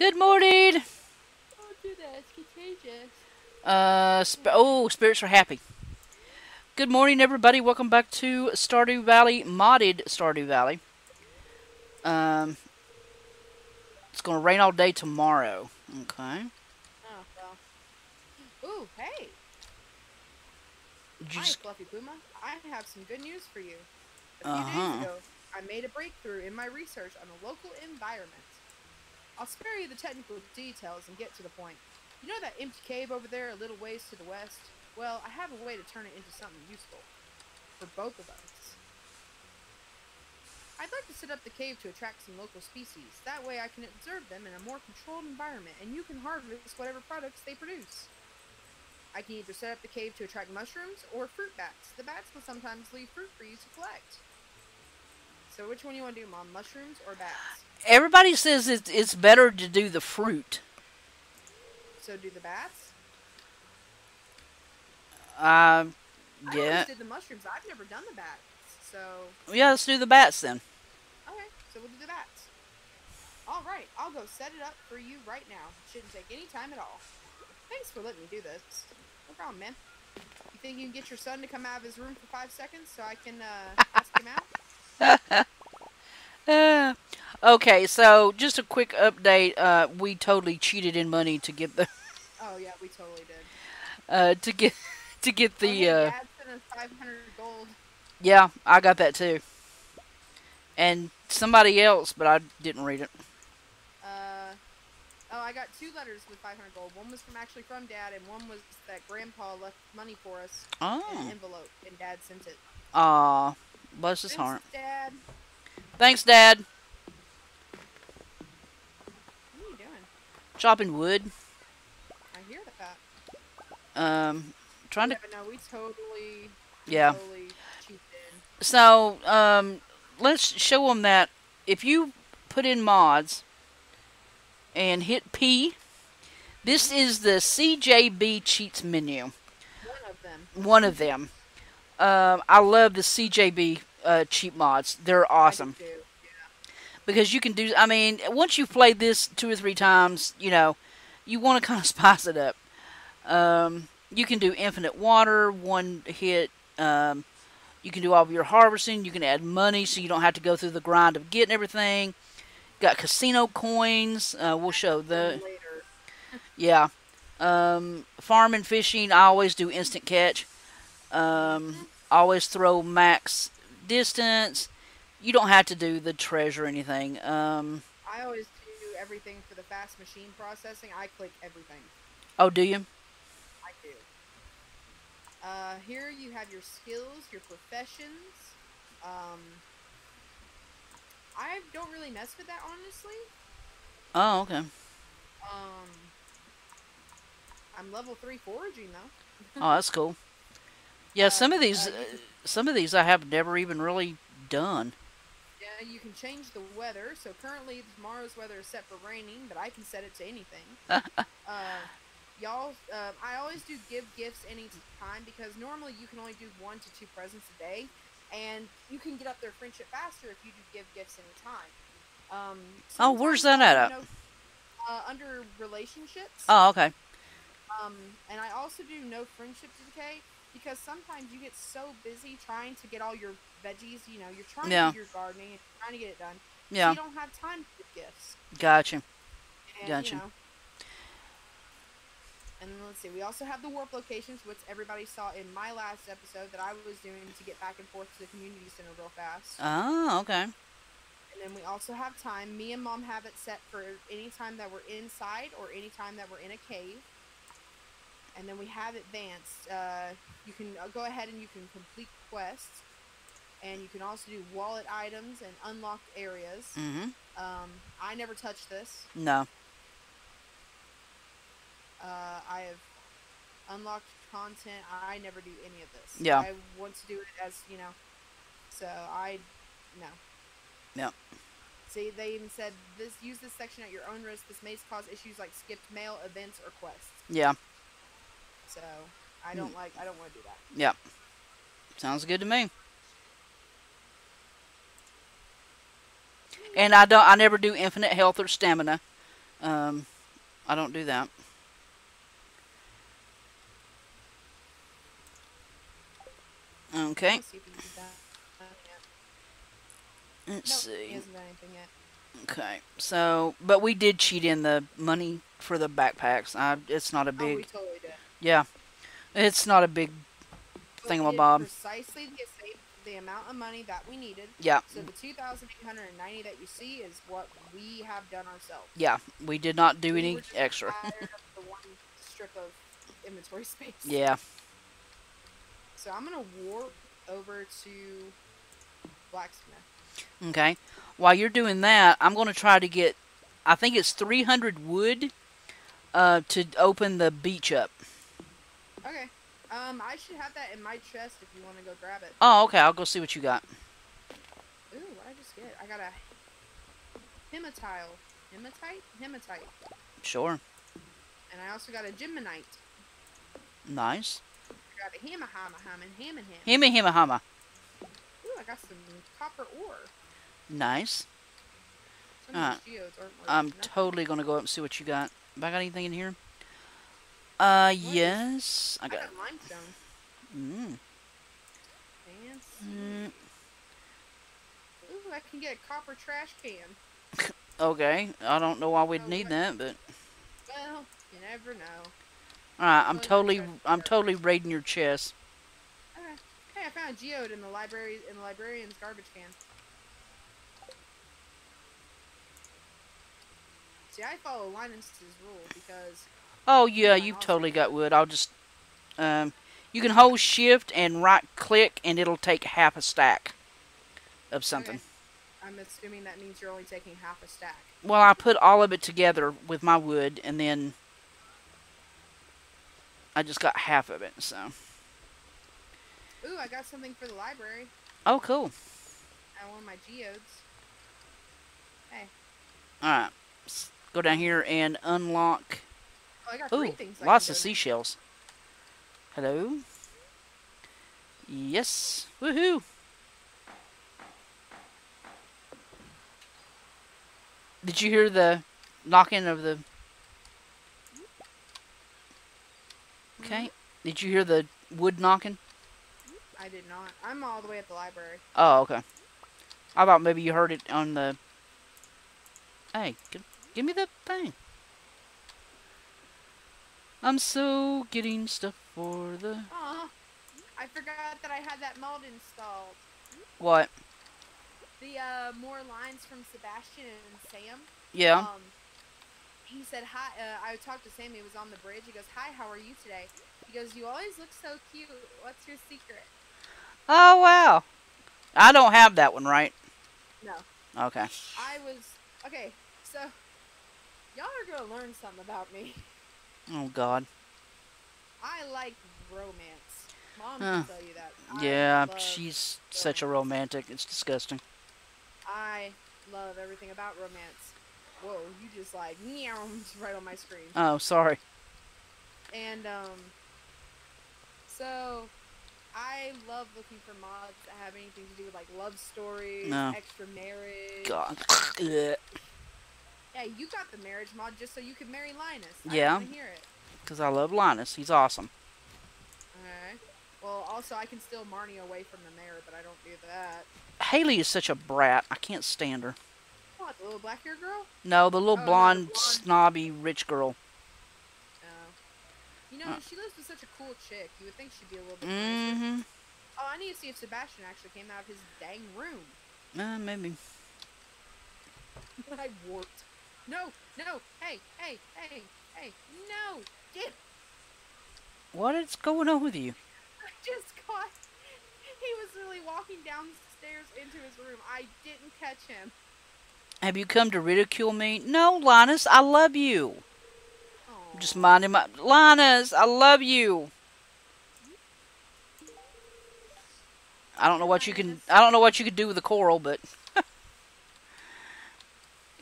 Good morning! Don't do that, it's contagious. Spirits are happy. Good morning, everybody. Welcome back to Stardew Valley, modded Stardew Valley. It's gonna rain all day tomorrow. Okay. Oh, well. Ooh, hey! Hi, Fluffy Puma. I have some good news for you. A few days ago, I made a breakthrough in my research on the local environment. I'll spare you the technical details and get to the point. You know that empty cave over there a little ways to the west? Well, I have a way to turn it into something useful. For both of us. I'd like to set up the cave to attract some local species. That way I can observe them in a more controlled environment, and you can harvest whatever products they produce. I can either set up the cave to attract mushrooms or fruit bats. The bats will sometimes leave fruit for you to collect. So which one do you want to do, Mom? Mushrooms or bats? Everybody says it's better to do the fruit. So do the bats? Yeah. I always did the mushrooms. I've never done the bats, so... Well, yeah, let's do the bats then. Okay, so we'll do the bats. Alright, I'll go set it up for you right now. Shouldn't take any time at all. Thanks for letting me do this. No problem, man. You think you can get your son to come out of his room for 5 seconds so I can, ask him out? Okay, so just a quick update. We totally cheated in money to get the. Oh yeah, we totally did. To get the. Oh, Dad sent us 500 gold. Yeah, I got that too. And somebody else, but I didn't read it. Oh, I got 2 letters with 500 gold. One was from Dad, and one was that Grandpa left money for us in an envelope, and Dad sent it. Aw, bless his heart. Dad. Thanks, Dad. What are you doing? Chopping wood. I hear that. Trying to... No, we totally... Yeah. Totally cheated. So, let's show them that if you put in mods and hit P, this is the CJB cheats menu. One of them. I love the CJB cheat mods. They're awesome. I do, yeah. Because you can do, I mean, once you've played this 2 or 3 times, you know, you want to kind of spice it up. You can do infinite water, one hit, you can do all of your harvesting, you can add money so you don't have to go through the grind of getting everything. Got casino coins, we'll show the, yeah, farm and fishing, I always do instant catch, always throw max distance. You don't have to do the treasure or anything. I always do everything for the fast machine processing. I click everything. Oh, do you? I do. Here you have your skills, your professions. I don't really mess with that, honestly. Oh, okay. I'm level 3 foraging though. Oh, that's cool. Yeah, some of these I have never even really done. Yeah, you can change the weather. So currently tomorrow's weather is set for raining, but I can set it to anything. I always do give gifts any time because normally you can only do 1 to 2 presents a day, and you can get up their friendship faster if you do give gifts any time. Oh, where's that at? Under relationships. Oh, okay. And I also do no friendship decay. Because sometimes you get so busy trying to get all your veggies, you know, you're trying to do your gardening, and you're trying to get it done. Yeah. So you don't have time for gifts. Gotcha. And, gotcha. You know, and then let's see, we also have the warp locations, which everybody saw in my last episode that I was doing to get back and forth to the community center real fast. Oh, okay. And then we also have time. Me and Mom have it set for any time that we're inside or any time that we're in a cave. And then we have advanced. You can go ahead and you can complete quests. And you can also do wallet items and unlocked areas. Mm-hmm. I never touch this. No. I have unlocked content. I never do any of this. Yeah. I want to do it as, you know. So no. No. See, they even said, use this section at your own risk. This may cause issues like skipped mail, events, or quests. Yeah. So, I don't want to do that. Yeah. Sounds good to me. And I never do infinite health or stamina. I don't do that. Okay. Let's see. He hasn't done anything yet. Okay, so, but we did cheat in the money for the backpacks. It's not a big... Oh, we totally did. Yeah. It's not a big thingamabob. Precisely the amount of money that we needed. Yeah. So the 2,890 that you see is what we have done ourselves. Yeah, we did not do any extra. We were just tired of the one strip of inventory space. Yeah. So I'm going to warp over to Blacksmith. Okay. While you're doing that, I'm going to try to get, I think it's 300 wood to open the beach up. Okay. I should have that in my chest if you want to go grab it. Oh, okay. I'll go see what you got. Ooh, what did I just get? I got a hematile. Hematite? Hematite. Sure. And I also got a geminite. Nice. I got a hema. Ooh, I got some copper ore. Nice. I'm totally gonna go up and see what you got. Have I got anything in here? Yes. I got limestone. Fancy. Ooh, I can get a copper trash can. Okay. I don't know why we'd need that, but. Well, you never know. All right. I'm totally raiding your chest. Okay. Hey, I found a geode in the librarian's garbage can. See, I follow Linus' rule because... Oh, yeah, you've totally got wood. I'll just... you can hold shift and right-click, and it'll take half a stack of something. Okay. I'm assuming that means you're only taking half a stack. Well, I put all of it together with my wood, and then... I just got half of it, so... Ooh, I got something for the library. Oh, cool. I want my geodes. Hey. Alright. Go down here and unlock. Oh, I got three things. Ooh, lots of seashells. Hello. Yes. Woohoo. Did you hear the knocking of the? Okay. Did you hear the wood knocking? I did not. I'm all the way at the library. Oh, okay. I thought maybe you heard it on the. Hey. Good. Give me that thing. I'm so getting stuff for the... Aw, I forgot that I had that mold installed. What? The more lines from Sebastian and Sam. Yeah. He said, hi, I talked to Sam, he was on the bridge. He goes, hi, how are you today? He goes, you always look so cute. What's your secret? Oh, wow. I don't have that one, right? No. Okay. Okay, so... Y'all are gonna learn something about me. Oh God. I like romance. Mom can tell you that. Yeah, she's such a romantic. It's disgusting. I love everything about romance. Whoa, you just like right on my screen. Oh, sorry. And so I love looking for mods that have anything to do with like love stories, extra marriage. God. Yeah, you got the marriage mod just so you could marry Linus. Yeah. I didn't hear it. Because I love Linus. He's awesome. Alright. Well, also, I can steal Marnie away from the mayor, but I don't do that. Haley is such a brat. I can't stand her. What, the little black-haired girl? No, the little blonde, snobby, rich girl. Oh. You know, she lives with such a cool chick. You would think she'd be a little bit crazy. Oh, I need to see if Sebastian actually came out of his dang room. Maybe. I warped. No, no, hey, no, get. What is going on with you? I just caught, he was really walking downstairs into his room. I didn't catch him. Have you come to ridicule me? No, Linus, I love you. Aww. I'm just minding my, Linus, I love you. I don't know what you can, I don't know what you could do with the coral, but.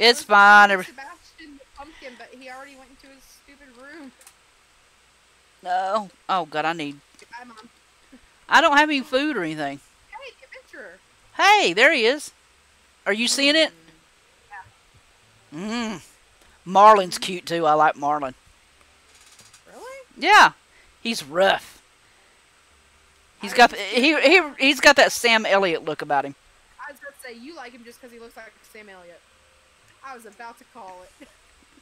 It's fine. Sebastian the pumpkin, but he already went into his stupid room. No. Oh, God, I need... Goodbye, Mom. I don't have any food or anything. Hey, adventurer. Hey, there he is. Are you seeing it? Yeah. Marlin's cute too. I like Marlin. Really? Yeah. He's rough. He's got he's got that Sam Elliott look about him. I was about to say you like him just because he looks like Sam Elliott. I was about to call it.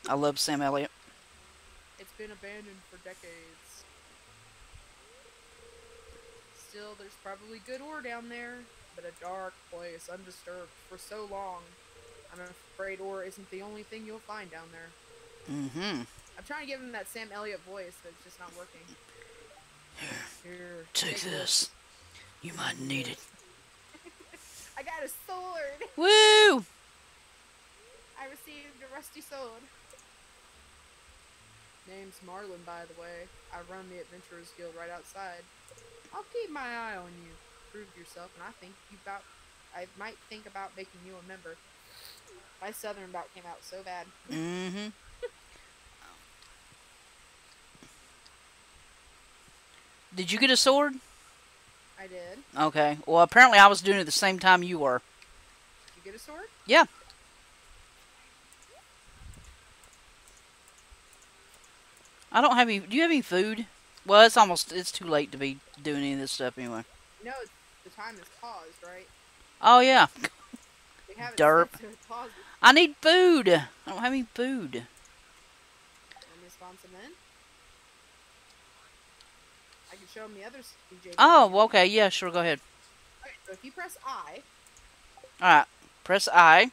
I love Sam Elliott. It's been abandoned for decades. Still, there's probably good ore down there, but a dark place, undisturbed for so long. I'm afraid ore isn't the only thing you'll find down there. Mm-hmm. I'm trying to give him that Sam Elliott voice, but it's just not working. Here, take this. You might need it. I got a sword. Woo! I received a rusty sword. Name's Marlin, by the way. I run the Adventurer's Guild right outside. I'll keep my eye on you. Prove yourself, and I might think about making you a member. My southern bout came out so bad. Mm-hmm. Did you get a sword? I did. Okay. Well, apparently I was doing it at the same time you were. Did you get a sword? Yeah. I don't have any... Do you have any food? Well, it's almost... It's too late to be doing any of this stuff anyway. No, the time is paused, right? Oh, yeah. Derp. I need food! I don't have any food. Let me spawn some in. I can show them the other CJB. Oh, okay. Yeah, sure. Go ahead. Okay, so if you press I... Alright. Press I.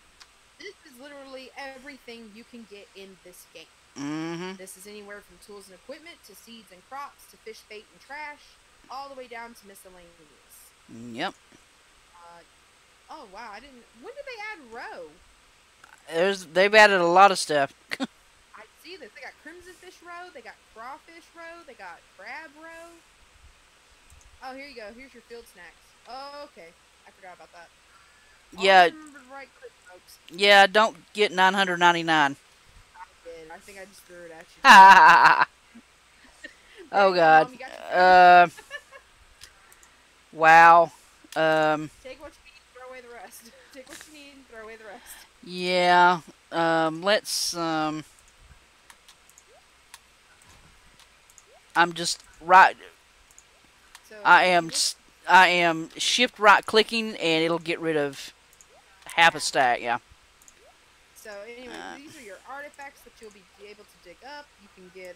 This is literally everything you can get in this game. Mm-hmm. This is anywhere from tools and equipment to seeds and crops to fish bait and trash, all the way down to miscellaneous. Yep. Oh wow! I didn't. When did they add roe? They've added a lot of stuff. I see this. They got crimsonfish roe. They got crawfish roe. They got crab roe. Oh, here you go. Here's your field snacks. Oh, okay. I forgot about that. Yeah. Right click, folks. Yeah. Don't get 999. I think I just threw it at you. Oh god. Wow. Take what you need, throw away the rest. Take what you need, throw away the rest. Yeah. Let's I'm just right. So I am shift right clicking and it'll get rid of half a stack, yeah. So anyway, these are your artifacts that you'll be able to dig up. You can get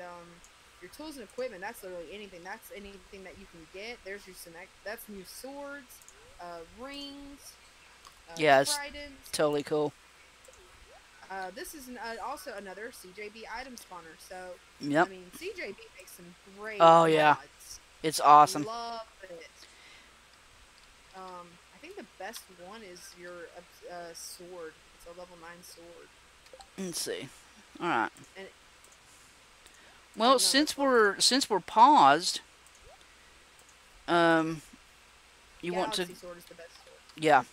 your tools and equipment. That's literally anything. That's anything that you can get. There's your select. That's new swords, rings. Yeah, it's totally cool. This is also another CJB item spawner. So yep. I mean, CJB makes some great. Oh yeah, it's awesome. I love it. I think the best one is your sword. A level 9 sword. Let's see. All right. Well, since we're paused, you want to? Sword is the best sword. Yeah.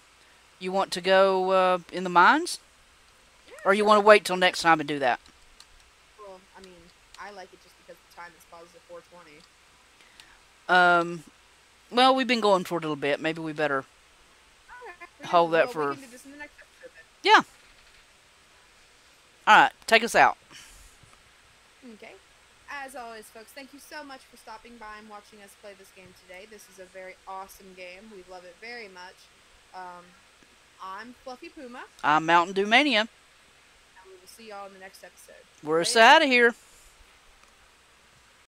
You want to go in the mines, yeah, or you want to wait till next time and do that? Well, I mean, I like it just because the time is paused at 4:20. Well, we've been going for a little bit. Maybe we better hold that for. We can do this in the next episode. Yeah. Alright, take us out. Okay. As always, folks, thank you so much for stopping by and watching us play this game today. This is a very awesome game. We love it very much. I'm Fluffy Puma. I'm Mountain Dew Mania. And we will see y'all in the next episode. We're out of here.